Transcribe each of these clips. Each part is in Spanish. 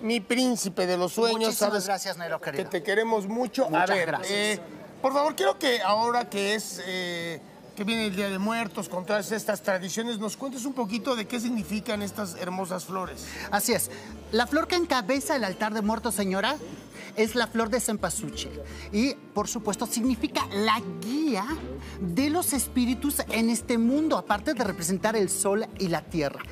mi príncipe de los sueños. Muchísimas gracias, Nero, querido. Que te queremos mucho. Muchas gracias. Por favor, quiero que ahora que es que viene el Día de Muertos, con todas estas tradiciones, nos cuentes un poquito de qué significan estas hermosas flores. Así es. La flor que encabeza el altar de muertos, señora, es la flor de Cempasúchil. Y, por supuesto, significa la guía de los espíritus en este mundo, aparte de representar el sol y la tierra.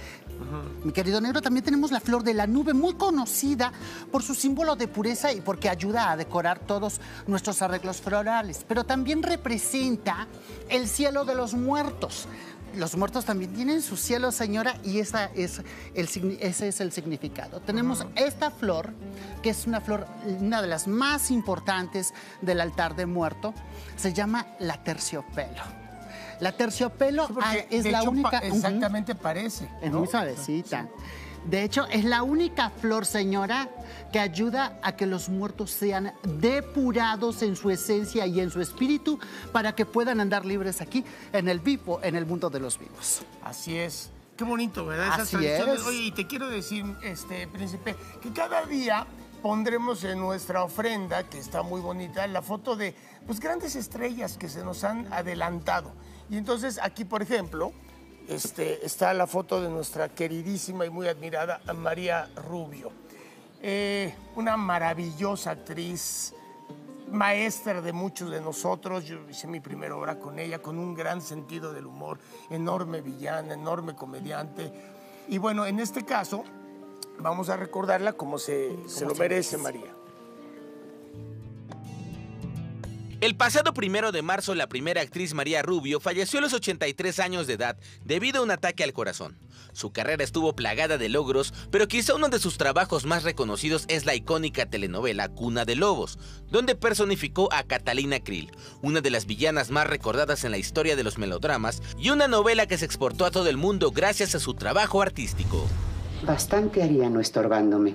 Mi querido Negro, también tenemos la flor de la nube, muy conocida por su símbolo de pureza y porque ayuda a decorar todos nuestros arreglos florales, pero también representa el cielo de los muertos. Los muertos también tienen su cielo, señora, y ese es el significado. Tenemos esta flor, que es una flor, una de las más importantes del altar de muerto, se llama la terciopelo. La terciopelo es la única... Exactamente parece. Es muy suavecita. De hecho, es la única flor, señora, que ayuda a que los muertos sean depurados en su esencia y en su espíritu para que puedan andar libres aquí, en el vivo, en el mundo de los vivos. Así es. Qué bonito, ¿verdad? Esas tradiciones. Oye, y te quiero decir, príncipe, que cada día... pondremos en nuestra ofrenda, que está muy bonita, la foto de pues, grandes estrellas que se nos han adelantado. Y entonces aquí, por ejemplo, está la foto de nuestra queridísima y muy admirada María Rubio. Una maravillosa actriz, maestra de muchos de nosotros. Yo hice mi primera obra con ella, con un gran sentido del humor, enorme villana, enorme comediante. Y bueno, en este caso... vamos a recordarla como se lo merece, María. El pasado 1 de marzo, la primera actriz María Rubio falleció a los 83 años de edad debido a un ataque al corazón. Su carrera estuvo plagada de logros, pero quizá uno de sus trabajos más reconocidos es la icónica telenovela Cuna de Lobos, donde personificó a Catalina Creel, una de las villanas más recordadas en la historia de los melodramas, y una novela que se exportó a todo el mundo gracias a su trabajo artístico. Bastante haría no estorbándome.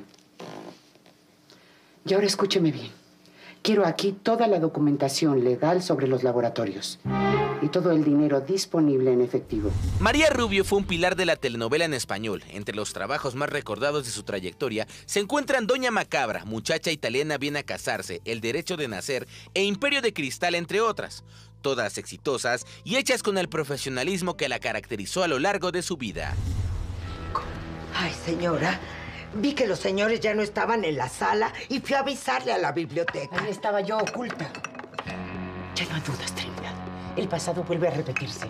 Y ahora escúcheme bien. Quiero aquí toda la documentación legal sobre los laboratorios y todo el dinero disponible en efectivo. María Rubio fue un pilar de la telenovela en español. Entre los trabajos más recordados de su trayectoria se encuentran Doña Macabra, Muchacha Italiana Viene a Casarse, El Derecho de Nacer e Imperio de Cristal, entre otras. Todas exitosas y hechas con el profesionalismo que la caracterizó a lo largo de su vida. Ay, señora, vi que los señores ya no estaban en la sala y fui a avisarle a la biblioteca. Ahí estaba yo oculta. Ya no hay dudas, Trinidad. El pasado vuelve a repetirse.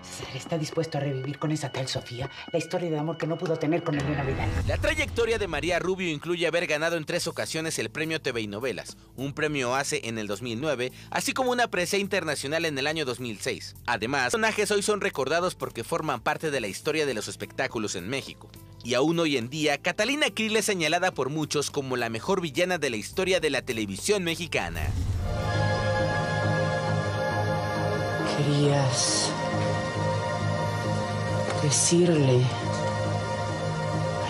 César está dispuesto a revivir con esa tal Sofía la historia de amor que no pudo tener con Elena Vidal. La trayectoria de María Rubio incluye haber ganado en 3 ocasiones el Premio TV y Novelas, un premio ACE en el 2009, así como una presea internacional en el año 2006. Además, los personajes hoy son recordados porque forman parte de la historia de los espectáculos en México. Y aún hoy en día, Catalina Creel es señalada por muchos como la mejor villana de la historia de la televisión mexicana. Querías... decirle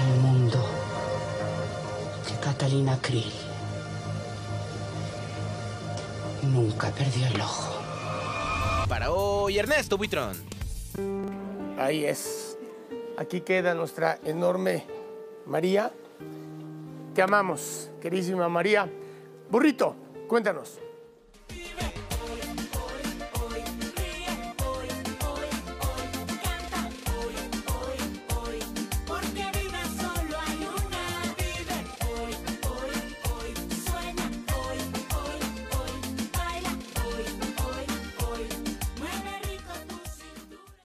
al mundo que Catalina Creel nunca perdió el ojo. Para hoy, Ernesto Buitrón. Ahí es. Aquí queda nuestra enorme María. Te amamos, queridísima María. Burrito, cuéntanos.